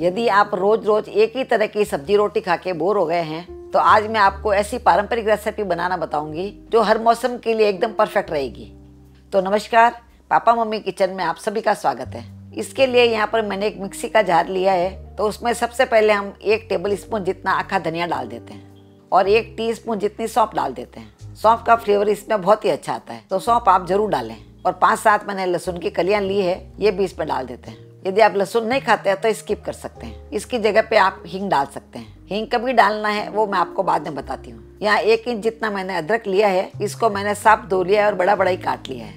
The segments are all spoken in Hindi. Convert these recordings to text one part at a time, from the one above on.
यदि आप रोज रोज एक ही तरह की सब्जी रोटी खा के बोर हो गए हैं तो आज मैं आपको ऐसी पारंपरिक रेसिपी बनाना बताऊंगी जो हर मौसम के लिए एकदम परफेक्ट रहेगी। तो नमस्कार, पापा मम्मी किचन में आप सभी का स्वागत है। इसके लिए यहाँ पर मैंने एक मिक्सी का जार लिया है, तो उसमें सबसे पहले हम 1 टेबल स्पून जितना आखा धनिया डाल देते हैं और 1 टीस्पून जितनी सौंफ डाल देते हैं। सौंफ का फ्लेवर इसमें बहुत ही अच्छा आता है, तो सौंफ आप जरूर डालें। और 5-7 मैंने लहसुन की कलियाँ ली है, ये भी इसमें डाल देते हैं। यदि आप लहसुन नहीं खाते हैं तो स्किप कर सकते हैं, इसकी जगह पे आप हींग डाल सकते हैं। हींग कभी डालना है वो मैं आपको बाद में बताती हूँ। यहाँ 1 इंच जितना मैंने अदरक लिया है, इसको मैंने साफ धो लिया है और बड़ा बड़ा ही काट लिया है,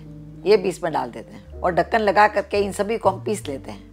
ये भी इसमें डाल देते हैं। और ढक्कन लगा करके इन सभी को हम पीस लेते हैं।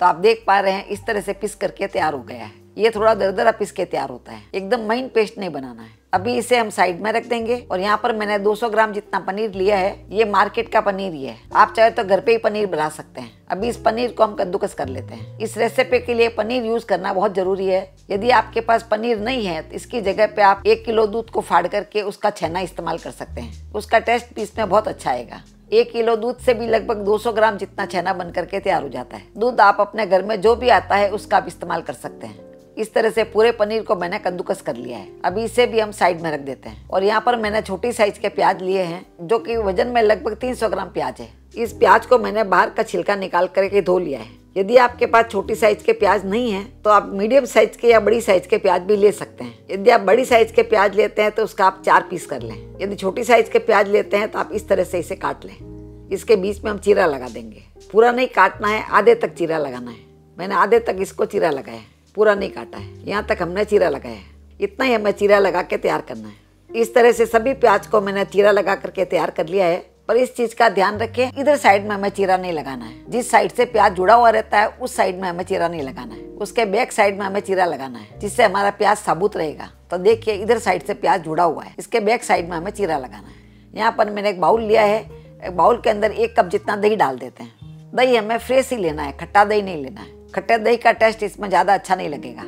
तो आप देख पा रहे हैं इस तरह से पीस करके तैयार हो गया है। ये थोड़ा दरदरा पीस के तैयार होता है, एकदम महीन पेस्ट नहीं बनाना है। अभी इसे हम साइड में रख देंगे। और यहाँ पर मैंने 200 ग्राम जितना पनीर लिया है, ये मार्केट का पनीर ही है, आप चाहे तो घर पे ही पनीर बना सकते हैं। अभी इस पनीर को हम कद्दूकस कर लेते हैं। इस रेसिपी के लिए पनीर यूज करना बहुत जरूरी है। यदि आपके पास पनीर नहीं है तो इसकी जगह पे आप 1 किलो दूध को फाड़ करके उसका छेना इस्तेमाल कर सकते हैं, उसका टेस्ट भी इसमें बहुत अच्छा आएगा। 1 किलो दूध से भी लगभग 200 ग्राम जितना छेना बन करके तैयार हो जाता है। दूध आप अपने घर में जो भी आता है उसका आप इस्तेमाल कर सकते हैं। इस तरह से पूरे पनीर को मैंने कद्दूकस कर लिया है, अभी इसे भी हम साइड में रख देते हैं। और यहाँ पर मैंने छोटी साइज के प्याज लिए हैं, जो कि वजन में लगभग 300 ग्राम प्याज है। इस प्याज को मैंने बाहर का छिलका निकाल करके धो लिया है। यदि आपके पास छोटी साइज के प्याज नहीं है तो आप मीडियम साइज के या बड़ी साइज के प्याज भी ले सकते हैं। यदि आप बड़ी साइज के प्याज लेते हैं तो उसका आप 4 पीस कर लें। यदि छोटी साइज के प्याज लेते हैं तो आप इस तरह से इसे काट लें। इसके बीच में हम चीरा लगा देंगे, पूरा नहीं काटना है, आधे तक चीरा लगाना है। मैंने आधे तक इसको चीरा लगाया, पूरा नहीं काटा है, यहाँ तक हमने चीरा लगाया है। इतना ही हमें चीरा लगा के तैयार करना है। इस तरह से सभी प्याज को मैंने चीरा लगा करके तैयार कर लिया है। पर इस चीज का ध्यान रखें, इधर साइड में हमें चीरा नहीं लगाना है। जिस साइड से प्याज जुड़ा हुआ रहता है उस साइड में हमें चीरा नहीं लगाना है, उसके बैक साइड में हमें चीरा लगाना है, जिससे हमारा प्याज साबुत रहेगा। तो देखिए इधर साइड से प्याज जुड़ा हुआ है, इसके बैक साइड में हमें चीरा लगाना है। यहाँ पर मैंने एक बाउल लिया है, बाउल के अंदर 1 कप जितना दही डाल देते हैं। दही हमें फ्रेश ही लेना है, खट्टा दही नहीं लेना है। खट्टे दही का टेस्ट इसमें ज़्यादा अच्छा नहीं लगेगा।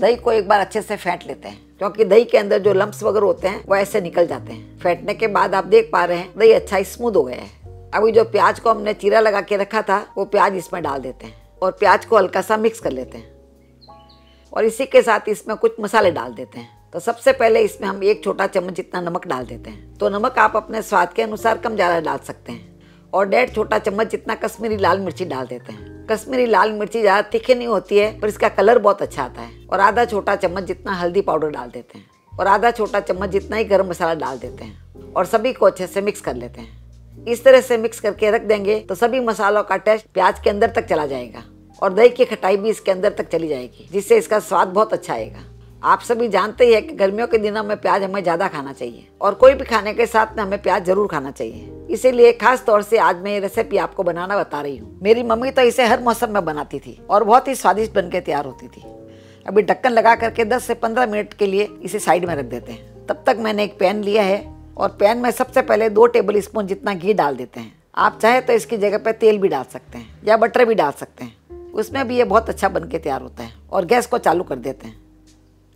दही को एक बार अच्छे से फेंट लेते हैं, क्योंकि दही के अंदर जो लम्प्स वगैरह होते हैं वो ऐसे निकल जाते हैं। फेंटने के बाद आप देख पा रहे हैं दही अच्छा स्मूथ हो गया है। अभी जो प्याज को हमने चीरा लगा के रखा था वो प्याज इसमें डाल देते हैं और प्याज को हल्का सा मिक्स कर लेते हैं। और इसी के साथ इसमें कुछ मसाले डाल देते हैं। तो सबसे पहले इसमें हम 1 छोटा चम्मच जितना नमक डाल देते हैं। तो नमक आप अपने स्वाद के अनुसार कम ज़्यादा डाल सकते हैं। और 1.5 छोटा चम्मच जितना कश्मीरी लाल मिर्ची डाल देते हैं। कश्मीरी लाल मिर्ची ज़्यादा तीखी नहीं होती है, पर इसका कलर बहुत अच्छा आता है। और 1/2 छोटा चम्मच जितना हल्दी पाउडर डाल देते हैं और 1/2 छोटा चम्मच जितना ही गरम मसाला डाल देते हैं। और सभी को अच्छे से मिक्स कर लेते हैं। इस तरह से मिक्स करके रख देंगे तो सभी मसालों का टेस्ट प्याज के अंदर तक चला जाएगा और दही की खटाई भी इसके अंदर तक चली जाएगी, जिससे इसका स्वाद बहुत अच्छा आएगा। आप सभी जानते ही है कि गर्मियों के दिनों में प्याज हमें ज़्यादा खाना चाहिए और कोई भी खाने के साथ में हमें प्याज जरूर खाना चाहिए। इसीलिए खास तौर से आज मैं ये रेसिपी आपको बनाना बता रही हूँ। मेरी मम्मी तो इसे हर मौसम में बनाती थी और बहुत ही स्वादिष्ट बनके तैयार होती थी। अभी ढक्कन लगा करके 10 से 15 मिनट के लिए इसे साइड में रख देते हैं। तब तक मैंने एक पैन लिया है और पैन में सबसे पहले 2 टेबल स्पून जितना घी डाल देते हैं। आप चाहे तो इसकी जगह पर तेल भी डाल सकते हैं या बटर भी डाल सकते हैं, उसमें भी ये बहुत अच्छा बन के तैयार होता है। और गैस को चालू कर देते हैं।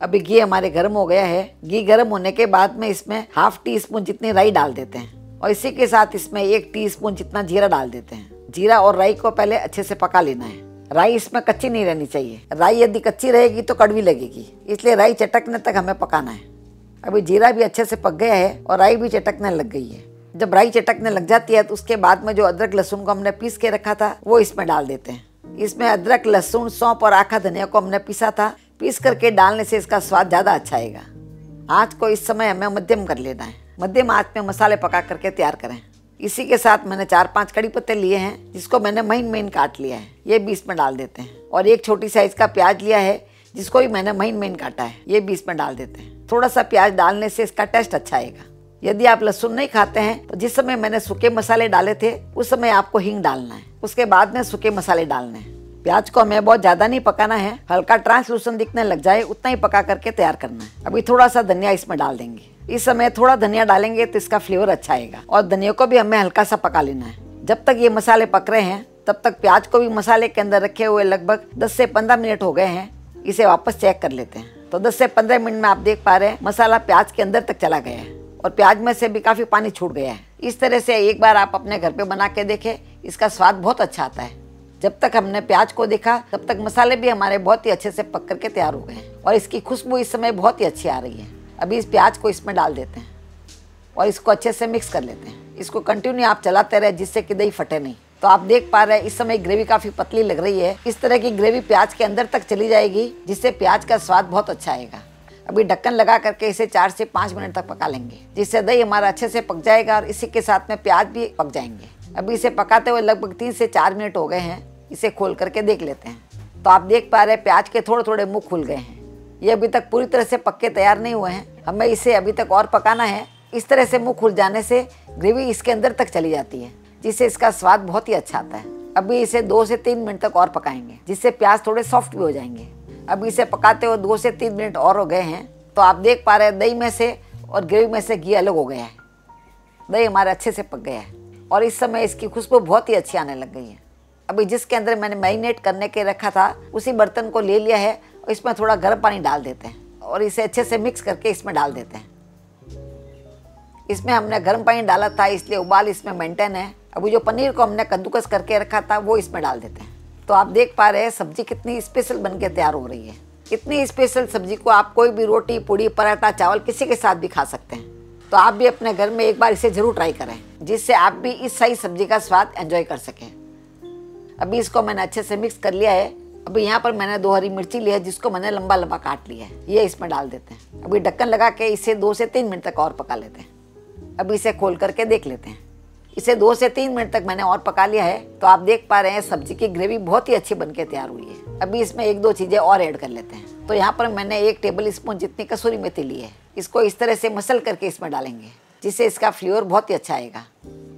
अभी घी हमारे गर्म हो गया है। घी गर्म होने के बाद में इसमें 1/2 टीस्पून जितनी राई डाल देते हैं और इसी के साथ इसमें 1 टीस्पून जितना जीरा डाल देते हैं। जीरा और राई को पहले अच्छे से पका लेना है। राई इसमें कच्ची नहीं रहनी चाहिए, राई यदि कच्ची रहेगी तो कड़वी लगेगी, इसलिए राई चटकने तक हमें पकाना है। अभी जीरा भी अच्छे से पक गया है और राई भी चटकने लग गई है। जब राई चटकने लग जाती है तो उसके बाद में जो अदरक लहसुन को हमने पीस के रखा था वो इसमें डाल देते हैं। इसमें अदरक लहसुन सौंफ और आखा धनिया को हमने पीसा था, पीस करके डालने से इसका स्वाद ज़्यादा अच्छा आएगा। आँच को इस समय हमें मध्यम कर लेना है, मध्यम आँच में मसाले पका करके तैयार करें। इसी के साथ मैंने 4-5 कड़ी पत्ते लिए हैं, जिसको मैंने महीन महीन काट लिया है, ये भी इसमें डाल देते हैं। और 1 छोटी साइज़ का प्याज लिया है, जिसको भी मैंने महीन महीन काटा है, ये भी इसमें डाल देते हैं। थोड़ा सा प्याज डालने से इसका टेस्ट अच्छा आएगा। यदि आप लहसुन नहीं खाते हैं तो जिस समय मैंने सूखे मसाले डाले थे उस समय आपको हींग डालना है, उसके बाद में सूखे मसाले डालने हैं। प्याज को हमें बहुत ज़्यादा नहीं पकाना है, हल्का ट्रांसलूसेंट दिखने लग जाए उतना ही पका करके तैयार करना है। अभी थोड़ा सा धनिया इसमें डाल देंगे। इस समय थोड़ा धनिया डालेंगे तो इसका फ्लेवर अच्छा आएगा। और धनिया को भी हमें हल्का सा पका लेना है। जब तक ये मसाले पक रहे हैं तब तक प्याज को भी मसाले के अंदर रखे हुए लगभग 10 से 15 मिनट हो गए हैं। इसे वापस चेक कर लेते हैं। तो 10 से 15 मिनट में आप देख पा रहे हैं मसाला प्याज के अंदर तक चला गया है और प्याज में से भी काफ़ी पानी छूट गया है। इस तरह से एक बार आप अपने घर पर बना के देखें, इसका स्वाद बहुत अच्छा आता है। जब तक हमने प्याज को देखा तब तक मसाले भी हमारे बहुत ही अच्छे से पक करके तैयार हो गए और इसकी खुशबू इस समय बहुत ही अच्छी आ रही है। अभी इस प्याज को इसमें डाल देते हैं और इसको अच्छे से मिक्स कर लेते हैं। इसको कंटिन्यू आप चलाते रहे जिससे कि दही फटे नहीं। तो आप देख पा रहे हैं इस समय ग्रेवी काफ़ी पतली लग रही है। इस तरह की ग्रेवी प्याज के अंदर तक चली जाएगी जिससे प्याज का स्वाद बहुत अच्छा आएगा। अभी ढक्कन लगा करके इसे 4 से 5 मिनट तक पका लेंगे जिससे दही हमारा अच्छे से पक जाएगा और इसी के साथ में प्याज भी पक जाएंगे। अभी इसे पकाते हुए लगभग 3 से 4 मिनट हो गए हैं। इसे खोल करके देख लेते हैं। तो आप देख पा रहे हैं प्याज के थोड़े थोड़े मुँह खुल गए हैं। ये अभी तक पूरी तरह से पक के तैयार नहीं हुए हैं, हमें इसे अभी तक और पकाना है। इस तरह से मुँह खुल जाने से ग्रेवी इसके अंदर तक चली जाती है जिससे इसका स्वाद बहुत ही अच्छा आता है। अभी इसे 2 से 3 मिनट तक और पकाएंगे जिससे प्याज थोड़े सॉफ्ट भी हो जाएंगे। अभी इसे पकाते हुए 2 से 3 मिनट और हो गए हैं। तो आप देख पा रहे हैं दही में से और ग्रेवी में से घी अलग हो गया है। दही हमारा अच्छे से पक गया है और इस समय इसकी खुशबू बहुत ही अच्छी आने लग गई है। अभी जिसके अंदर मैंने मैरिनेट करने के रखा था उसी बर्तन को ले लिया है और इसमें थोड़ा गर्म पानी डाल देते हैं और इसे अच्छे से मिक्स करके इसमें डाल देते हैं। इसमें हमने गर्म पानी डाला था इसलिए उबाल इसमें मेंटेन है। अभी जो पनीर को हमने कद्दूकस करके रखा था वो इसमें डाल देते हैं। तो आप देख पा रहे हैं सब्जी कितनी स्पेशल बनके तैयार हो रही है। इतनी स्पेशल सब्जी को आप कोई भी रोटी, पूड़ी, पराठा, चावल किसी के साथ भी खा सकते हैं। तो आप भी अपने घर में एक बार इसे ज़रूर ट्राई करें जिससे आप भी इस सही सब्जी का स्वाद एंजॉय कर सकें। अभी इसको मैंने अच्छे से मिक्स कर लिया है। अभी यहाँ पर मैंने 2 हरी मिर्ची ली है जिसको मैंने लंबा लंबा काट लिया है, ये इसमें डाल देते हैं। अभी ढक्कन लगा के इसे 2 से 3 मिनट तक और पका लेते हैं। अभी इसे खोल करके देख लेते हैं। इसे 2 से 3 मिनट तक मैंने और पका लिया है। तो आप देख पा रहे हैं सब्जी की ग्रेवी बहुत ही अच्छी बनके तैयार हुई है। अभी इसमें 1-2 चीज़ें और ऐड कर लेते हैं। तो यहाँ पर मैंने 1 टेबल स्पून जितनी कसूरी मेथी ली है, इसको इस तरह से मसल करके इसमें डालेंगे जिससे इसका फ्लेवर बहुत ही अच्छा आएगा।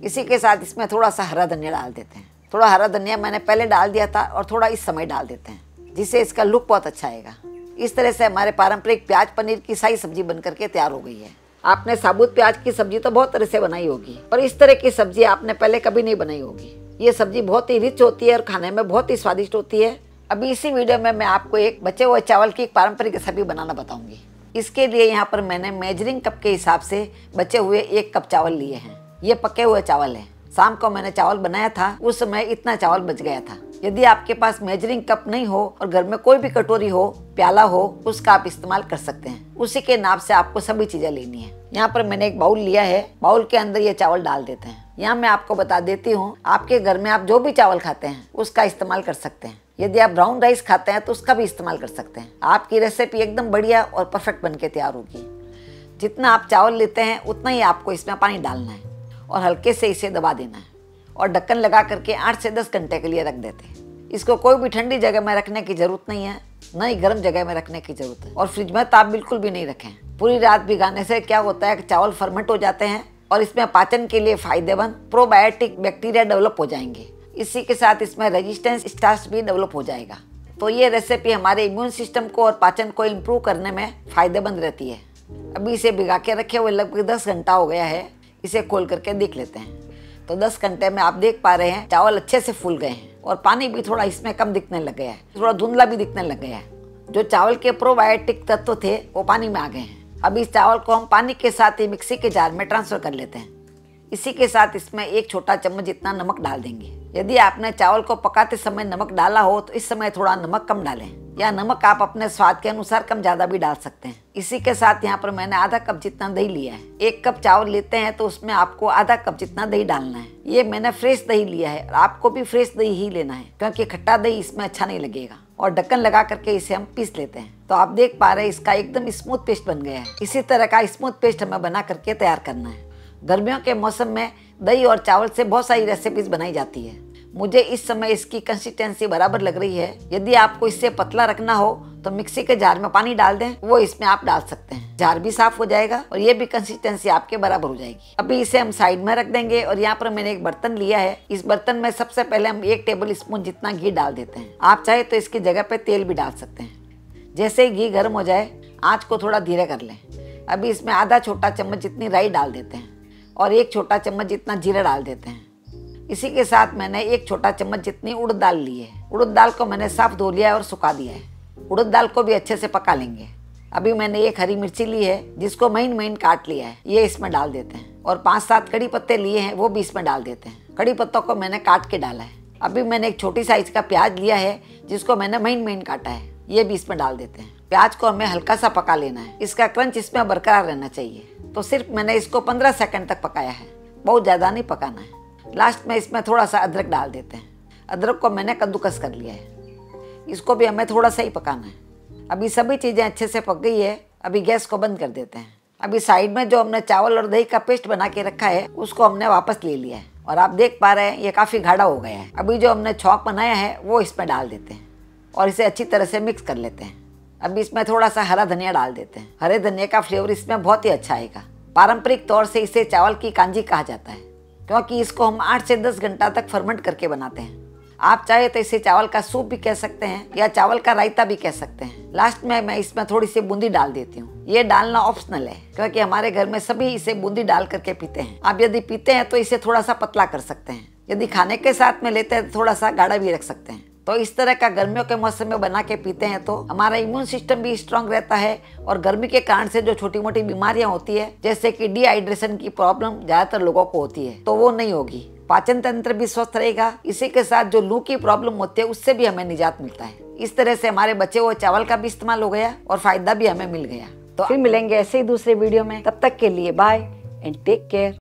इसी के साथ इसमें थोड़ा सा हरा धनिया डाल देते हैं। थोड़ा हरा धनिया मैंने पहले डाल दिया था और थोड़ा इस समय डाल देते हैं जिससे इसका लुक बहुत अच्छा आएगा। इस तरह से हमारे पारंपरिक प्याज पनीर की शाही सब्जी बन करके तैयार हो गई है। आपने साबुत प्याज की सब्जी तो बहुत तरह से बनाई होगी पर इस तरह की सब्जी आपने पहले कभी नहीं बनाई होगी। ये सब्जी बहुत ही रिच होती है और खाने में बहुत ही स्वादिष्ट होती है। अभी इसी वीडियो में मैं आपको एक बचे हुए चावल की एक पारंपरिक रेसिपी बनाना बताऊंगी। इसके लिए यहाँ पर मैंने मेजरिंग कप के हिसाब से बचे हुए 1 कप चावल लिए हैं। ये पके हुए चावल हैं। शाम को मैंने चावल बनाया था, उस समय इतना चावल बच गया था। यदि आपके पास मेजरिंग कप नहीं हो और घर में कोई भी कटोरी हो, प्याला हो, उसका आप इस्तेमाल कर सकते हैं। उसी के नाप से आपको सभी चीज़ें लेनी है। यहाँ पर मैंने एक बाउल लिया है, बाउल के अंदर ये चावल डाल देते हैं। यहाँ मैं आपको बता देती हूँ, आपके घर में आप जो भी चावल खाते हैं उसका इस्तेमाल कर सकते हैं। यदि आप ब्राउन राइस खाते हैं तो उसका भी इस्तेमाल कर सकते हैं। आपकी रेसिपी एकदम बढ़िया और परफेक्ट बन के तैयार होगी। जितना आप चावल लेते हैं उतना ही आपको इसमें पानी डालना है और हल्के से इसे दबा देना है और ढक्कन लगा करके 8 से 10 घंटे के लिए रख देते हैं। इसको कोई भी ठंडी जगह में रखने की ज़रूरत नहीं है, ना ही गर्म जगह में रखने की ज़रूरत है और फ्रिज में तो आप बिल्कुल भी नहीं रखें। पूरी रात भिगाने से क्या होता है कि चावल फर्मेंट हो जाते हैं और इसमें पाचन के लिए फायदेमंद प्रोबायोटिक बैक्टीरिया डेवलप हो जाएंगे। इसी के साथ इसमें रेजिस्टेंस स्टार्च भी डेवलप हो जाएगा। तो ये रेसिपी हमारे इम्यून सिस्टम को और पाचन को इम्प्रूव करने में फ़ायदेमंद रहती है। अभी इसे भिगा के रखे हुए लगभग 10 घंटा हो गया है। इसे खोल करके देख लेते हैं। तो 10 घंटे में आप देख पा रहे हैं चावल अच्छे से फूल गए हैं और पानी भी थोड़ा इसमें कम दिखने लग गया है, थोड़ा धुंधला भी दिखने लग गया है। जो चावल के प्रोबायोटिक तत्व थे वो पानी में आ गए हैं। अब इस चावल को हम पानी के साथ ही मिक्सी के जार में ट्रांसफ़र कर लेते हैं। इसी के साथ इसमें 1 छोटा चम्मच जितना नमक डाल देंगे। यदि आपने चावल को पकाते समय नमक डाला हो तो इस समय थोड़ा नमक कम डालें या नमक आप अपने स्वाद के अनुसार कम ज़्यादा भी डाल सकते हैं। इसी के साथ यहाँ पर मैंने आधा कप जितना दही लिया है। 1 कप चावल लेते हैं तो उसमें आपको आधा कप जितना दही डालना है। ये मैंने फ्रेश दही लिया है, आपको भी फ्रेश दही ही लेना है क्योंकि खट्टा दही इसमें अच्छा नहीं लगेगा। और ढक्कन लगा करके इसे हम पीस लेते हैं। तो आप देख पा रहे हैं इसका एकदम स्मूथ पेस्ट बन गया है। इसी तरह का स्मूथ पेस्ट हमें बना करके तैयार करना है। गर्मियों के मौसम में दही और चावल से बहुत सारी रेसिपीज बनाई जाती है। मुझे इस समय इसकी कंसिस्टेंसी बराबर लग रही है। यदि आपको इससे पतला रखना हो तो मिक्सी के जार में पानी डाल दें, वो इसमें आप डाल सकते हैं। जार भी साफ हो जाएगा और ये भी कंसिस्टेंसी आपके बराबर हो जाएगी। अभी इसे हम साइड में रख देंगे और यहाँ पर मैंने एक बर्तन लिया है। इस बर्तन में सबसे पहले हम 1 टेबल स्पून जितना घी डाल देते हैं। आप चाहे तो इसकी जगह पे तेल भी डाल सकते हैं। जैसे ही घी गर्म हो जाए आँच को थोड़ा धीरे कर लें। अभी इसमें आधा छोटा चम्मच जितनी राई डाल देते हैं और 1 छोटा चम्मच जितना जीरा डाल देते हैं। इसी के साथ मैंने 1 छोटा चम्मच जितनी उड़द दाल ली है। उड़द दाल को मैंने साफ धो लिया है और सुखा दिया है। उड़द दाल को भी अच्छे से पका लेंगे। अभी मैंने 1 हरी मिर्ची ली है जिसको महीन महीन काट लिया है, ये इसमें डाल देते हैं। और 5-7 कड़ी पत्ते लिए हैं, वो भी इसमें डाल देते हैं। कड़ी पत्तों को मैंने काट के डाला है। अभी मैंने एक छोटी साइज का प्याज लिया है जिसको मैंने महीन महीन काटा है, ये भी इसमें डाल देते हैं। प्याज को हमें हल्का सा पका लेना है, इसका क्रंच इसमें बरकरार रहना चाहिए। तो सिर्फ मैंने इसको 15 सेकंड तक पकाया है, बहुत ज़्यादा नहीं पकाना है। लास्ट में इसमें थोड़ा सा अदरक डाल देते हैं। अदरक को मैंने कद्दूकस कर लिया है, इसको भी हमें थोड़ा सा ही पकाना है। अभी सभी चीज़ें अच्छे से पक गई है, अभी गैस को बंद कर देते हैं। अभी साइड में जो हमने चावल और दही का पेस्ट बना के रखा है उसको हमने वापस ले लिया है और आप देख पा रहे हैं ये काफ़ी गाढ़ा हो गया है। अभी जो हमने छौंक बनाया है वो इसमें डाल देते हैं और इसे अच्छी तरह से मिक्स कर लेते हैं। अभी इसमें थोड़ा सा हरा धनिया डाल देते हैं, हरे धनिया का फ्लेवर इसमें बहुत ही अच्छा आएगा। पारंपरिक तौर से इसे चावल की कांजी कहा जाता है क्योंकि इसको हम 8 से 10 घंटा तक फर्मेंट करके बनाते हैं। आप चाहे तो इसे चावल का सूप भी कह सकते हैं या चावल का रायता भी कह सकते हैं। लास्ट में मैं इसमें थोड़ी सी बूंदी डाल देती हूँ, ये डालना ऑप्शनल है क्योंकि हमारे घर में सभी इसे बूंदी डाल करके पीते हैं। आप यदि पीते हैं तो इसे थोड़ा सा पतला कर सकते हैं, यदि खाने के साथ में लेते हैं तो थोड़ा सा गाढ़ा भी रख सकते हैं। तो इस तरह का गर्मियों के मौसम में बना के पीते हैं तो हमारा इम्यून सिस्टम भी स्ट्रांग रहता है और गर्मी के कारण से जो छोटी मोटी बीमारियां होती है जैसे कि डिहाइड्रेशन की प्रॉब्लम ज्यादातर लोगों को होती है तो वो नहीं होगी। पाचन तंत्र भी स्वस्थ रहेगा, इसी के साथ जो लू की प्रॉब्लम होती है उससे भी हमें निजात मिलता है। इस तरह से हमारे बचे हुए चावल का भी इस्तेमाल हो गया और फायदा भी हमें मिल गया। तो फिर मिलेंगे ऐसे ही दूसरे वीडियो में, तब तक के लिए बाय एंड टेक केयर।